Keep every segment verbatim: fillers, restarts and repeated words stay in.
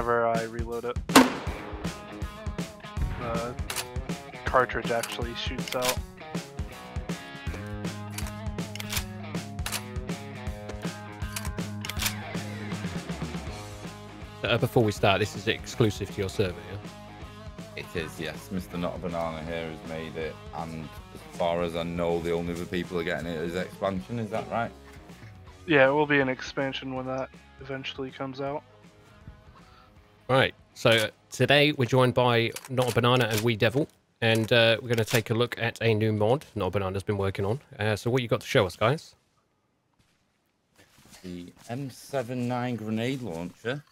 whenever I reload it. The cartridge actually shoots out. Uh, before we start, this is exclusive to your server, yeah? It is, yes. Mister Not a Banana here has made it, and as far as I know, the only other people are getting it is expansion, is that right? Yeah, it will be an expansion when that eventually comes out. Right, so today we're joined by Not a Banana and Wee Devil, and uh, we're going to take a look at a new mod Not a Banana's been working on. Uh, so what you got to show us, guys? The M seventy-nine grenade launcher.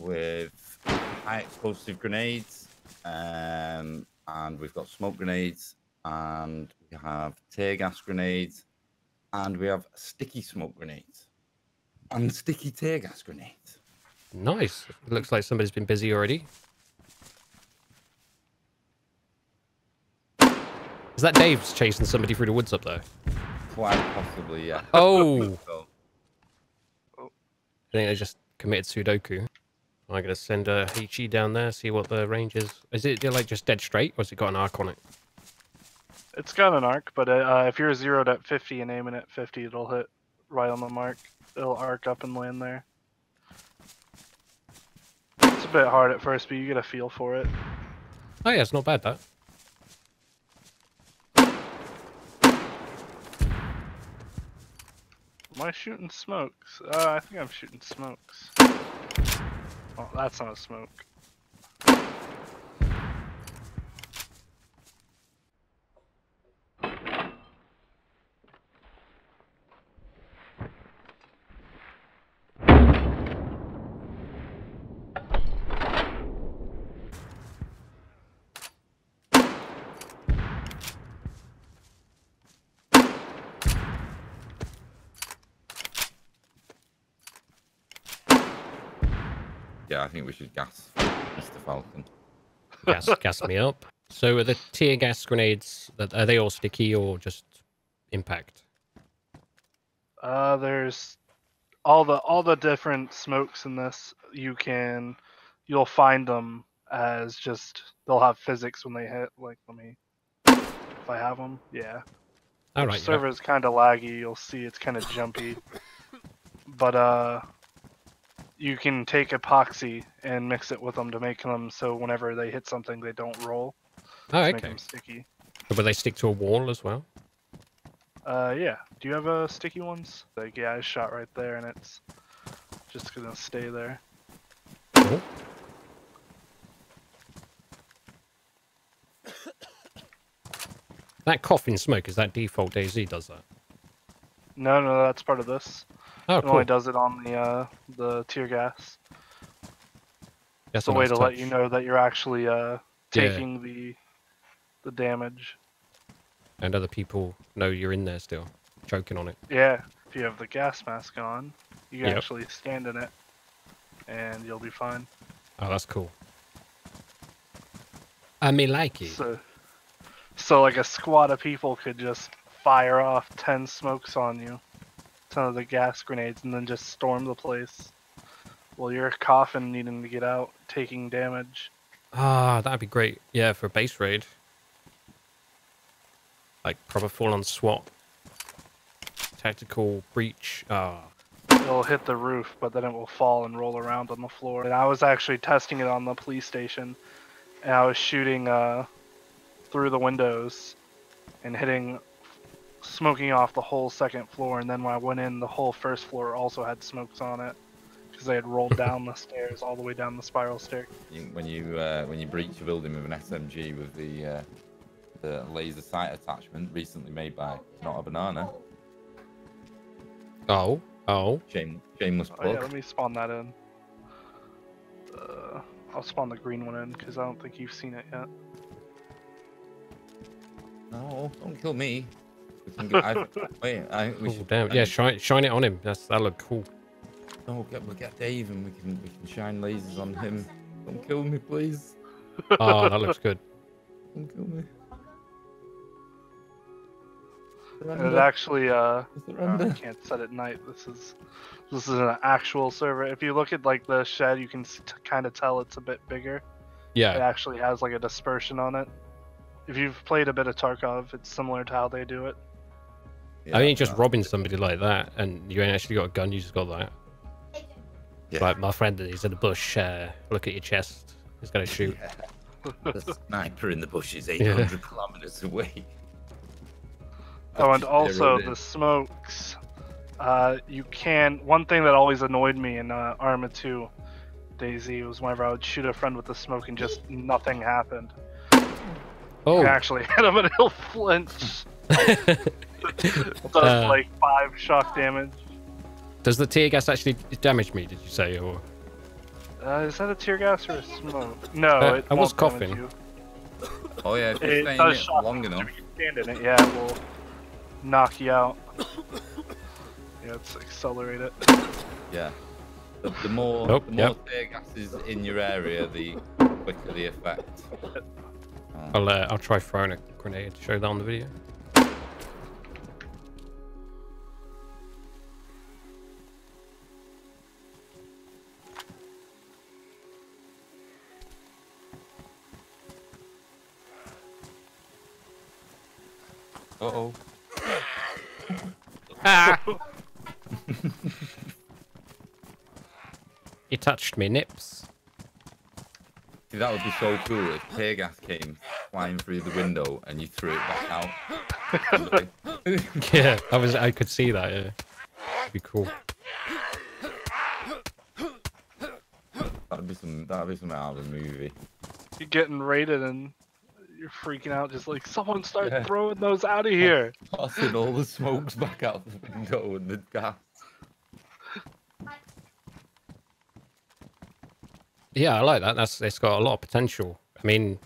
With high explosive grenades, um, and we've got smoke grenades, and we have tear gas grenades, and we have sticky smoke grenades, and sticky tear gas grenades. Nice. It looks like somebody's been busy already. Is that Dave's chasing somebody through the woods up there? Quite possibly, yeah. Oh! I think they just committed Sudoku. I'm going to send a H E down there, see what the range is. Is it like just dead straight, or has it got an arc on it? It's got an arc, but uh, if you're zeroed at fifty and aiming at fifty, it'll hit right on the mark. It'll arc up and land there. It's a bit hard at first, but you get a feel for it. Oh yeah, it's not bad, that. Am I shooting smokes? Uh, I think I'm shooting smokes. Oh, that's not a smoke. Yeah, I think we should gas Mister Falcon. Gas, gas me up. So are the tear gas grenades, are they all sticky or just impact? Uh, there's all the all the different smokes in this. You can, you'll find them as just, they'll have physics when they hit. Like, let me, if I have them, yeah. All right. The server is kind of laggy. You'll see it's kind of jumpy. But, uh... you can take epoxy and mix it with them to make them so whenever they hit something, they don't roll. Oh, okay. Make them sticky. But they stick to a wall as well? Uh, yeah. Do you have uh, sticky ones? Like, yeah, I shot right there, and it's just going to stay there. Cool. That coughing smoke, is that default DayZ does that? No, no, that's part of this. Oh, it cool. Only does it on the uh, the tear gas. That's the nice way to touch. Let you know that you're actually uh, taking yeah. the the damage. And other people know you're in there still, choking on it. Yeah, if you have the gas mask on, you can yep. actually stand in it, and you'll be fine. Oh, that's cool. I mean, like it. So, so like a squad of people could just fire off ten smokes on you. Ton of the gas grenades, and then just storm the place while you're coughing, needing to get out, taking damage. Ah, that'd be great. Yeah, for a base raid. Like, proper full-on SWAT. Tactical breach. Ah. It'll hit the roof, but then it will fall and roll around on the floor. And I was actually testing it on the police station, and I was shooting uh, through the windows and hitting... smoking off the whole second floor, and then when I went in, the whole first floor also had smokes on it because they had rolled down the stairs all the way down the spiral stair. When you uh, when you breach a building with an S M G with the uh, the laser sight attachment, recently made by Not a Banana. Oh, oh, Shame, shameless plug. Oh, yeah, let me spawn that in. Uh, I'll spawn the green one in because I don't think you've seen it yet. No, don't kill me. I, wait, I, we oh, should, damn. I, yeah, shine, shine it on him. That's, that'll look cool. No, we'll get, we'll get Dave and we can we can shine lasers on him. Don't kill me, please. Oh, that looks good. Don't kill me. It is actually uh, uh I can't set at night. This is this is an actual server. If you look at like the shed, you can t kind of tell it's a bit bigger. Yeah. It actually has like a dispersion on it. If you've played a bit of Tarkov, it's similar to how they do it. Yeah, I mean, just robbing somebody like that, and you ain't actually got a gun. You just got that. Yeah. Like my friend, he's in the bush. Uh, look at your chest. He's gonna shoot. Yeah. The sniper in the bush is eight hundred yeah. kilometers away. Oh, and also the smokes. Uh, you can. One thing that always annoyed me in uh, Arma two, DayZ, was whenever I would shoot a friend with the smoke and just nothing happened. Oh! I actually hit him and he'll flinch. Does uh, like five shock damage. Does the tear gas actually damage me? Did you say or? Uh, is that a tear gas or a smoke? No, uh, it I was coughing. You. Oh yeah, if you're it staying in it long enough. If you stand in it, yeah, it will knock you out. Yeah, let's accelerate it. Yeah. The, the more, nope, the more yep. tear gases in your area, the quicker the effect. Um, I'll uh, I'll try throwing a grenade to show that on the video. Uh oh. Ah! You touched me, Nips. See, that would be so cool if tear gas came flying through the window and you threw it back out. Yeah, I was. I could see that. Yeah, it'd be cool. That'd be some. That'd be some out of a movie. You're getting raided and. You're freaking out, just like, someone start yeah. throwing those out of here. Passing all the smokes back out the window and the gas. Yeah, I like that. That's it's got a lot of potential. I mean,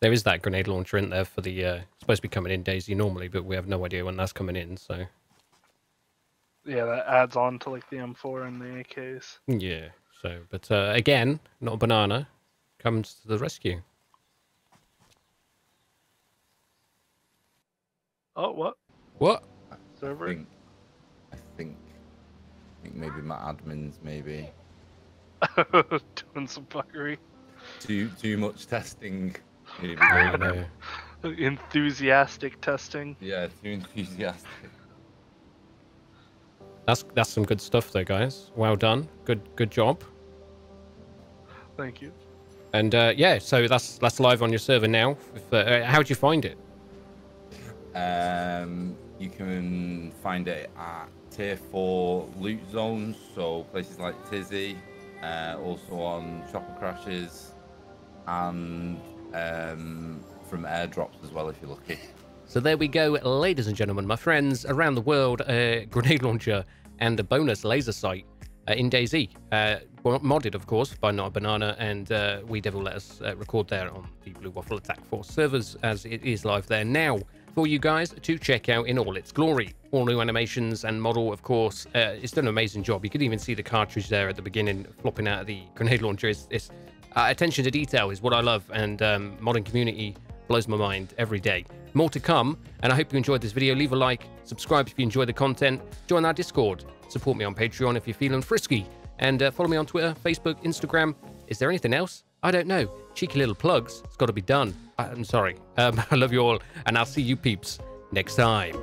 there is that grenade launcher in there for the. Uh, it's supposed to be coming in DayZ normally, but we have no idea when that's coming in. So. Yeah, that adds on to like the M four and the A Ks. Yeah. So, but uh, again, Not a Banana comes to the rescue. Oh, what? What? Server? I think, I think, I think maybe my admins, maybe. Doing some fuckery. Too, too much testing. Maybe, maybe. Enthusiastic testing. Yeah, too enthusiastic. That's that's some good stuff there, guys. Well done. Good good job. Thank you. And uh, yeah, so that's that's live on your server now. If, uh, how'd you find it? Um, you can find it at tier four loot zones, so places like Tizzy, uh, also on chopper crashes, and um, from airdrops as well if you're lucky. So there we go, ladies and gentlemen, my friends around the world, a grenade launcher and a bonus laser sight uh, in DayZ, uh, modded of course by Not a Banana, and uh, Wee Devil let us uh, record there on the Blue Waffle Attack Force servers as it is live there now. For you guys to check out in all its glory. All new animations and model, of course. Uh, it's done an amazing job. You could even see the cartridge there at the beginning flopping out of the grenade launcher. It's, it's uh, attention to detail is what I love, and um, modern community blows my mind every day. More to come, and I hope you enjoyed this video. Leave a like, subscribe if you enjoy the content, join our Discord, support me on Patreon if you're feeling frisky, and uh, follow me on Twitter, Facebook, Instagram. Is there anything else? I don't know. Cheeky little plugs. It's got to be done. I'm sorry. Um, I love you all, and I'll see you peeps next time.